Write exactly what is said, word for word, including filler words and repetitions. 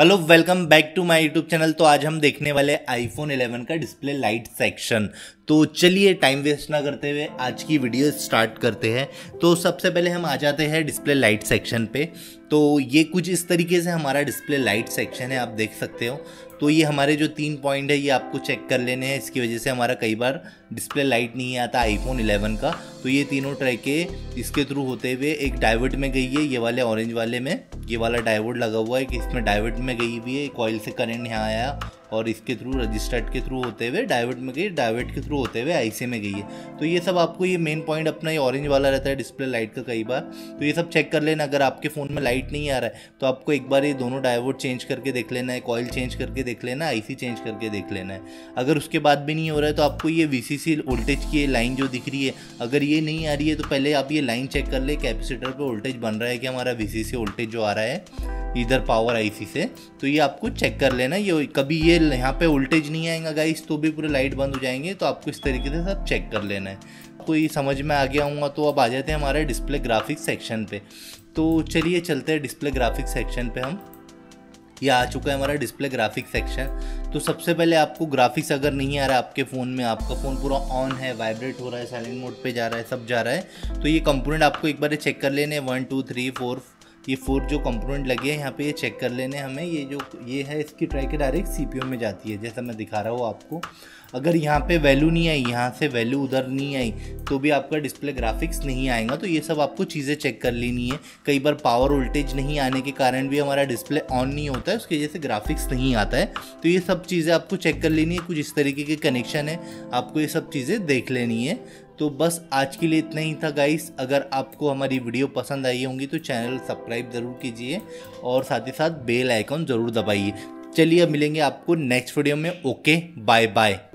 Hello welcome back to my YouTube channel. तो आज हम देखने वाले आईफोन इलेवन का डिस्प्ले लाइट सेक्शन। तो चलिए टाइम वेस्ट ना करते हुए आज की वीडियो स्टार्ट करते हैं। तो सबसे पहले हम आ जाते हैं डिस्प्ले लाइट सेक्शन पे। तो ये कुछ इस तरीके से हमारा डिस्प्ले लाइट सेक्शन है, आप देख सकते हो। तो ये हमारे जो तीन पॉइंट है ये आपको चेक कर लेने हैं। इसकी वजह से हमारा कई बार डिस्प्ले लाइट नहीं आता आईफोन इलेवन का। तो ये तीनों ट्रैके इसके थ्रू होते हुए एक डायोड में गई है, ये वाले ऑरेंज वाले में ये वाला डायोड लगा हुआ है कि इसमें डायोड में गई हुई है। कॉइल से करंट यहाँ आया और इसके थ्रू रजिस्टर्ड के थ्रू होते हुए डायोड में गई, डायोड के थ्रू होते हुए आईसी में गई है। तो ये सब आपको ये मेन पॉइंट अपना ये ऑरेंज वाला रहता है डिस्प्ले लाइट का कई बार। तो ये सब चेक कर लेना। अगर आपके फ़ोन में लाइट नहीं आ रहा है तो आपको एक बार ये दोनों डायोड चेंज करके देख लेना है, कॉइल चेंज करके देख लेना, आईसी चेंज करके देख लेना है। अगर उसके बाद भी नहीं हो रहा है तो आपको ये वीसीसी वोल्टेज की लाइन जो दिख रही है, अगर ये नहीं आ रही है तो पहले आप ये लाइन चेक कर ले कैपेसिटर पर वोल्टेज बन रहा है कि हमारा वीसीसी वोल्टेज जो आ रहा है इधर पावर आईसी से। तो ये आपको चेक कर लेना। ये कभी ये यहाँ पे वोल्टेज नहीं आएगा गाइस तो भी पूरे लाइट बंद हो जाएंगे। तो आपको इस तरीके से सब चेक कर लेना है। तो ये समझ में आ गया होगा। तो अब आ जाते हैं हमारे डिस्प्ले ग्राफिक्स सेक्शन पे। तो चलिए चलते हैं डिस्प्ले ग्राफिक्स सेक्शन पे हम। ये आ चुका है हमारा डिस्प्ले ग्राफिक्स सेक्शन। तो सबसे पहले आपको ग्राफिक्स अगर नहीं आ रहा आपके फ़ोन में, आपका फ़ोन पूरा ऑन है, वाइब्रेट हो रहा है, साइलेंट मोड पे जा रहा है, सब जा रहा है, तो ये कंपोनेंट आपको एक बार चेक कर लेने। वन टू थ्री फोर ये फोर जो कंपोनेंट लगे हैं यहाँ पे ये चेक कर लेने हमें। ये जो ये है इसकी ट्रैक डायरेक्ट सीपीयू में जाती है जैसा मैं दिखा रहा हूँ आपको। अगर यहाँ पे वैल्यू नहीं आई, यहाँ से वैल्यू उधर नहीं आई तो भी आपका डिस्प्ले ग्राफिक्स नहीं आएगा। तो ये सब आपको चीज़ें चेक कर लेनी है। कई बार पावर वोल्टेज नहीं आने के कारण भी हमारा डिस्प्ले ऑन नहीं होता है, उसकी वजह से ग्राफिक्स नहीं आता है। तो ये सब चीज़ें आपको चेक कर लेनी है। कुछ इस तरीके के कनेक्शन है, आपको ये सब चीज़ें देख लेनी है। तो बस आज के लिए इतना ही था गाइस। अगर आपको हमारी वीडियो पसंद आई होंगी तो चैनल सब्सक्राइब ज़रूर कीजिए और साथ ही साथ बेल आइकॉन ज़रूर दबाइए। चलिए अब मिलेंगे आपको नेक्स्ट वीडियो में। Okay bye bye.